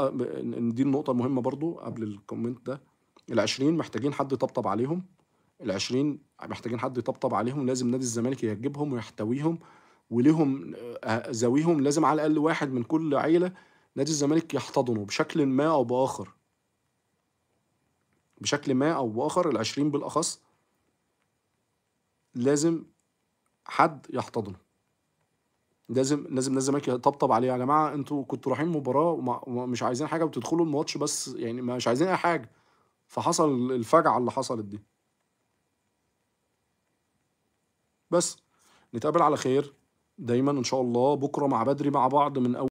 دي النقطة المهمة برضو قبل الكومنت ده. ال20 محتاجين حد يطبطب عليهم، ال20 محتاجين حد يطبطب عليهم، لازم نادي الزمالك يجيبهم ويحتويهم وليهم ذويهم، لازم على الأقل واحد من كل عيلة نادي الزمالك يحتضنه بشكل ما أو بآخر، بشكل ما أو بآخر. ال20 بالأخص لازم حد يحتضنه، لازم الناس الزمالك يطبطب عليه. يا جماعه انتوا كنتوا رايحين مباراه ومش عايزين حاجه وتدخلوا الماتش، بس يعني مش عايزين اي حاجه، فحصل الفجعه اللي حصلت دي. بس نتقابل على خير دايما ان شاء الله، بكره مع بدري مع بعض من اول